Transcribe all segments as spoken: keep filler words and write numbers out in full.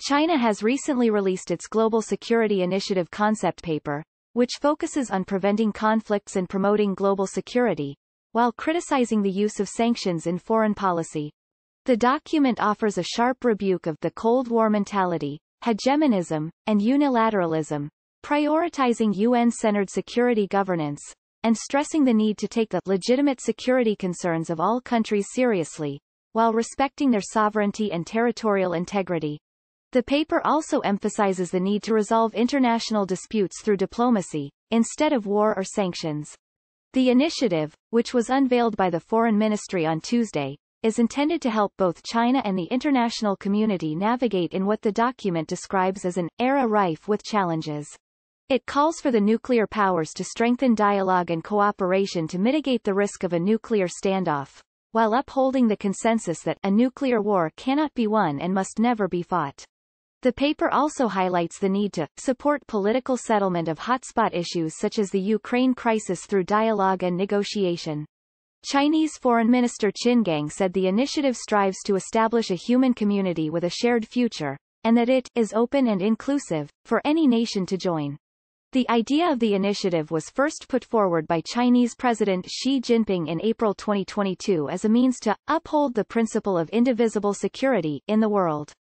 China has recently released its Global Security Initiative Concept Paper, which focuses on preventing conflicts and promoting global security, while criticizing the use of sanctions in foreign policy. The document offers a sharp rebuke of the Cold War mentality, hegemonism, and unilateralism, prioritizing U N-centered security governance, and stressing the need to take the legitimate security concerns of all countries seriously, while respecting their sovereignty and territorial integrity. The paper also emphasizes the need to resolve international disputes through diplomacy, instead of war or sanctions. The initiative, which was unveiled by the Foreign Ministry on Tuesday, is intended to help both China and the international community navigate in what the document describes as an era rife with challenges. It calls for the nuclear powers to strengthen dialogue and cooperation to mitigate the risk of a nuclear standoff, while upholding the consensus that a nuclear war cannot be won and must never be fought. The paper also highlights the need to support political settlement of hotspot issues such as the Ukraine crisis through dialogue and negotiation. Chinese Foreign Minister Qin Gang said the initiative strives to establish a human community with a shared future, and that it is open and inclusive for any nation to join. The idea of the initiative was first put forward by Chinese President Xi Jinping in April twenty twenty-two as a means to uphold the principle of indivisible security in the world.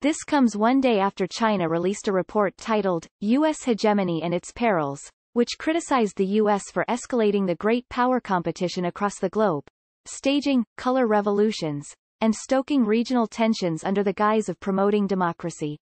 This comes one day after China released a report titled, U S Hegemony and Its Perils, which criticized the U S for escalating the great power competition across the globe, staging color revolutions, and stoking regional tensions under the guise of promoting democracy.